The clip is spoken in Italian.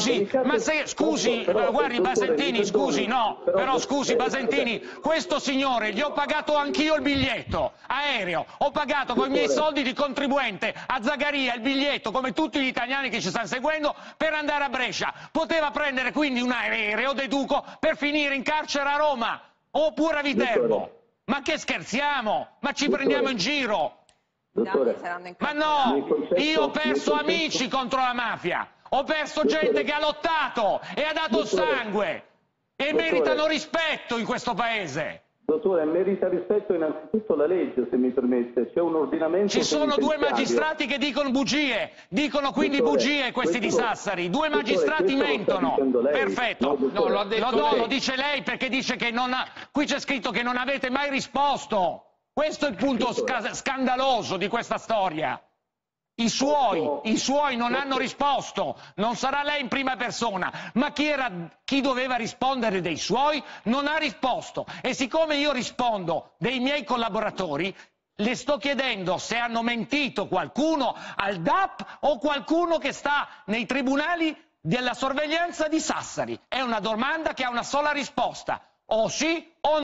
scusi, ma se, scusi, guardi Basentini, scusi, no, però scusi Basentini, questo signore gli ho pagato anch'io il biglietto aereo, ho pagato con i miei soldi di contribuente a Zagaria il biglietto, come tutti gli italiani che ci stanno seguendo, per andare a Brescia. Poteva prendere quindi un aereo, deduco, per finire in carcere a Roma, oppure a Viterbo. Ma che scherziamo? Ma ci prendiamo in giro? Dottore, ma no, io ho perso amici contro la mafia, ho perso gente che ha lottato e ha dato sangue e meritano rispetto in questo paese. Dottore, merita rispetto innanzitutto la legge, se mi permette, c'è un ordinamento. Ci sono due magistrati che dicono bugie, dicono quindi bugie questi di Sassari, due magistrati mentono. Perfetto, lo dice lei perché dice che non ha, qui c'è scritto che non avete mai risposto. Questo è il punto scandaloso di questa storia. I suoi non hanno risposto, non sarà lei in prima persona, ma chi doveva rispondere dei suoi non ha risposto. E siccome io rispondo dei miei collaboratori, le sto chiedendo se hanno mentito qualcuno al DAP o qualcuno che sta nei tribunali della sorveglianza di Sassari. È una domanda che ha una sola risposta, o sì o no.